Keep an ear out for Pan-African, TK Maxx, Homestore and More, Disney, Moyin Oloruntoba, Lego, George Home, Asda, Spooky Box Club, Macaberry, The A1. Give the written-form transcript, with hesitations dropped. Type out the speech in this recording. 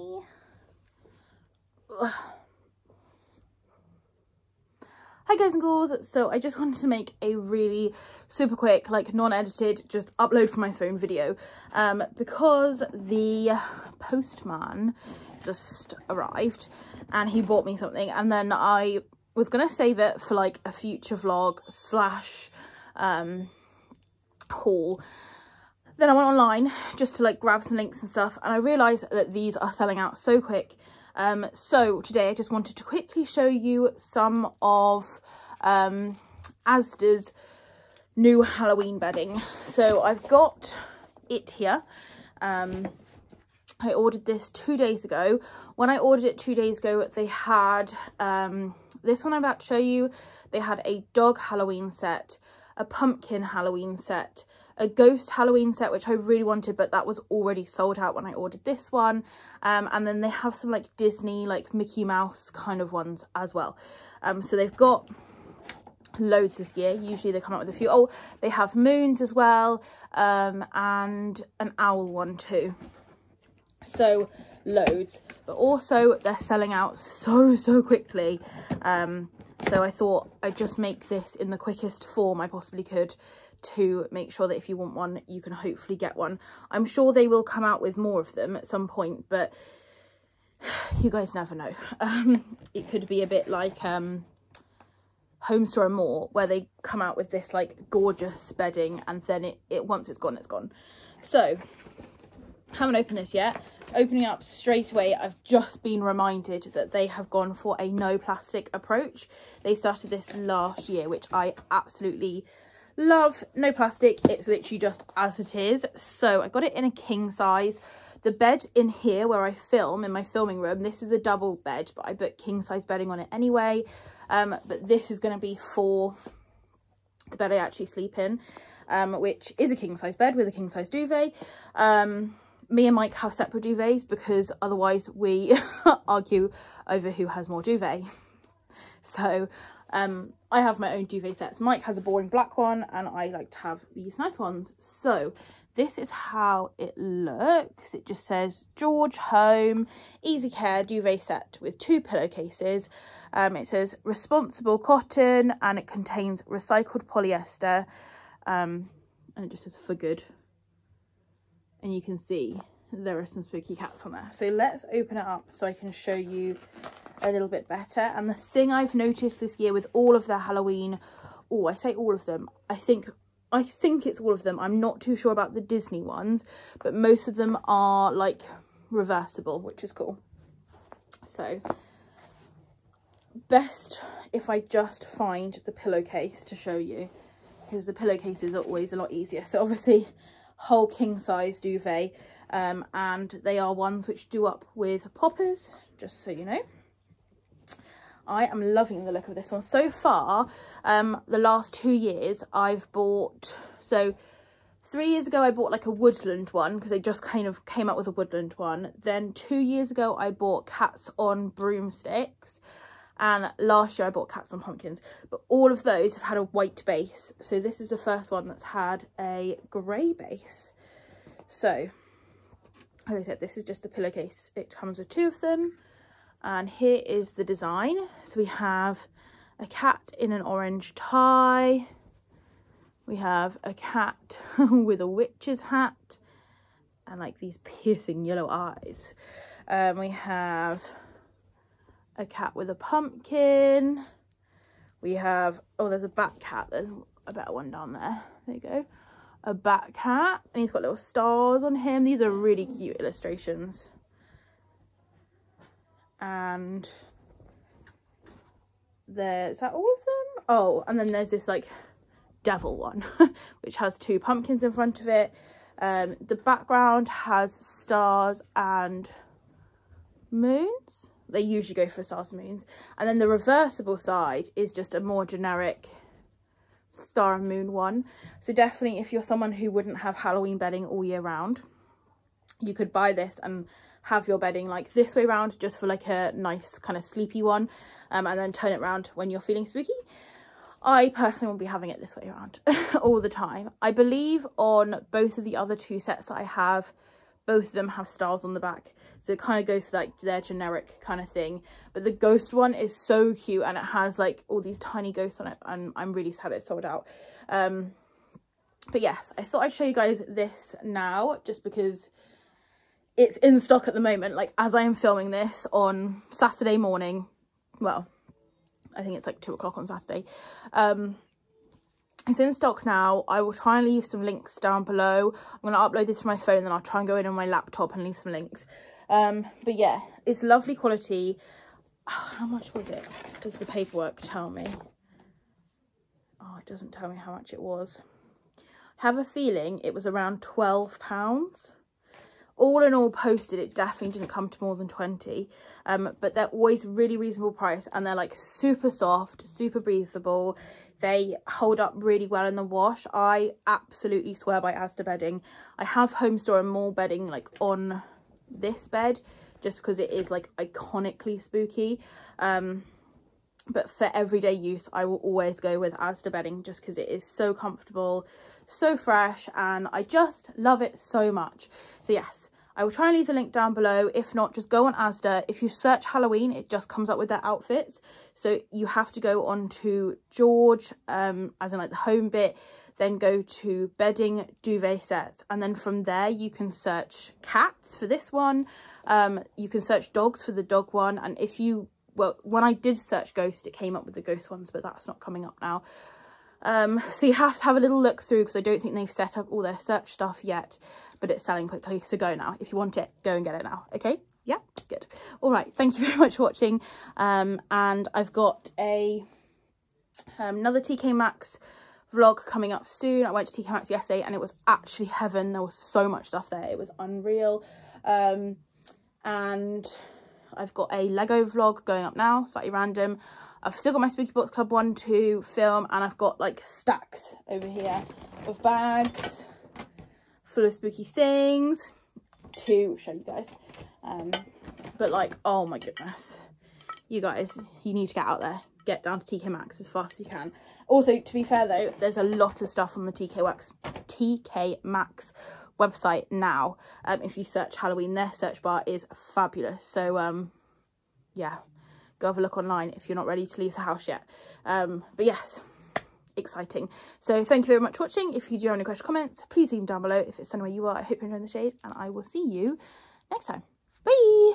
Spooky. Ugh. Hi guys and girls, so I just wanted to make a really super quick, like non-edited, just upload from my phone video because the postman just arrived and he bought me something, and then I was gonna save it for like a future vlog slash haul. Then I went online just to like grab some links and stuff, and I realised that these are selling out so quick. So today I just wanted to quickly show you some of Asda's new Halloween bedding. So I've got it here. I ordered this 2 days ago. When I ordered it 2 days ago, they had this one I'm about to show you. They had a dog Halloween set, a pumpkin Halloween set, a ghost Halloween set, which I really wanted, but that was already sold out when I ordered this one. And then they have some like Disney, like Mickey Mouse kind of ones as well. So they've got loads this year. Usually they come out with a few. Oh, they have moons as well, and an owl one too. So loads, but also they're selling out so quickly. So I thought I'd just make this in the quickest form I possibly could, to make sure that if you want one, you can hopefully get one. I'm sure they will come out with more of them at some point, but you guys never know. It could be a bit like Homestore and More, where they come out with this like gorgeous bedding, and then it once it's gone, it's gone. So haven't opened this yet. Opening up straight away, I've just been reminded that they have gone for a no plastic approach. They started this last year, which I absolutely love. No plastic, it's literally just as it is. So I got it in a king size. The bed in here where I film, in my filming room, this is a double bed, but I put king size bedding on it anyway. But this is going to be for the bed I actually sleep in, which is a king size bed with a king size duvet. Me and Mike have separate duvets because otherwise we argue over who has more duvet. So I have my own duvet sets. Mike has a boring black one, and I like to have these nice ones. So this is how it looks. It just says George Home Easy Care Duvet Set with 2 pillowcases. It says responsible cotton, and it contains recycled polyester, and it just says for good. And you can see there are some spooky cats on there. So let's open it up so I can show you a little bit better. And the thing I've noticed this year with all of their Halloween, oh, I say all of them, I think it's all of them, I'm not too sure about the Disney ones, but most of them are like reversible, which is cool. So best if I just find the pillowcase to show you, because the pillowcases are always a lot easier. So obviously whole king size duvet, and they are ones which do up with poppers, just so you know. I am loving the look of this one so far. The last 2 years I've bought, so 3 years ago I bought like a woodland one because they just kind of came out with a woodland one. Then 2 years ago I bought cats on broomsticks, and last year I bought cats on pumpkins, but all of those have had a white base. So this is the first one that's had a grey base. So as I said, this is just the pillowcase. It comes with 2 of them. And here is the design. So we have a cat in an orange tie. We have a cat with a witch's hat and like these piercing yellow eyes. We have a cat with a pumpkin. We have, oh, there's a bat cat. There's a better one down there. There you go. A bat cat. And he's got little stars on him. These are really cute illustrations. And there's, is that all of them? Oh, and then there's this like devil one which has 2 pumpkins in front of it. The background has stars and moons. They usually go for stars and moons. And then the reversible side is just a more generic star and moon one. So definitely if you're someone who wouldn't have Halloween bedding all year round, you could buy this and have your bedding like this way round, just for like a nice kind of sleepy one, and then turn it round when you're feeling spooky. I personally won't be having it this way around all the time. I believe on both of the other 2 sets that I have, both of them have stars on the back. so it kind of goes for like their generic kind of thing. But the ghost one is so cute, and it has like all these tiny ghosts on it, and I'm really sad it's sold out. But yes, I thought I'd show you guys this now, just because it's in stock at the moment. Like, as I am filming this on Saturday morning, well, I think it's like 2 o'clock on Saturday, it's in stock now. I will try and leave some links down below. I'm going to upload this to my phone, and then I'll try and go in on my laptop and leave some links. But yeah, it's lovely quality. Oh, how much was it? Does the paperwork tell me? Oh, it doesn't tell me how much it was. I have a feeling it was around £12. All in all, posted, it definitely didn't come to more than 20. But they're always really reasonable price, and they're like super soft, super breathable. They hold up really well in the wash. I absolutely swear by Asda bedding. I have Homestore and More bedding like on this bed, just because it is like iconically spooky. But for everyday use, I will always go with Asda bedding, just because it is so comfortable, so fresh, and I just love it so much. So yes, I will try and leave the link down below. If not, just go on Asda. If you search Halloween, it just comes up with their outfits. So you have to go on to George, as in like the home bit, then go to bedding, duvet sets. And then from there, you can search cats for this one. You can search dogs for the dog one. And if you, well, when I did search ghost, it came up with the ghost ones, but that's not coming up now. So you have to have a little look through, because I don't think they've set up all their search stuff yet, but it's selling quickly, so go now. If you want it, go and get it now. Okay, yeah, good. All right, thank you very much for watching. And I've got a another TK Maxx vlog coming up soon. I went to TK Maxx yesterday, and it was actually heaven. There was so much stuff there, it was unreal. And I've got a Lego vlog going up now, slightly random. I've still got my Spooky Box Club one to film, and I've got like stacks over here of bags full of spooky things to show you guys. But like, oh my goodness, you guys, you need to get out there, get down to TK Maxx as fast as you can. Also, to be fair though, there's a lot of stuff on the TK Maxx website now. If you search Halloween, their search bar is fabulous. So yeah, go have a look online if you're not ready to leave the house yet. But yes, exciting. So thank you very much for watching. If you do have any questions, comments, please leave them down below. If it's sunny where you are, I hope you're enjoying the shade, and I will see you next time. Bye.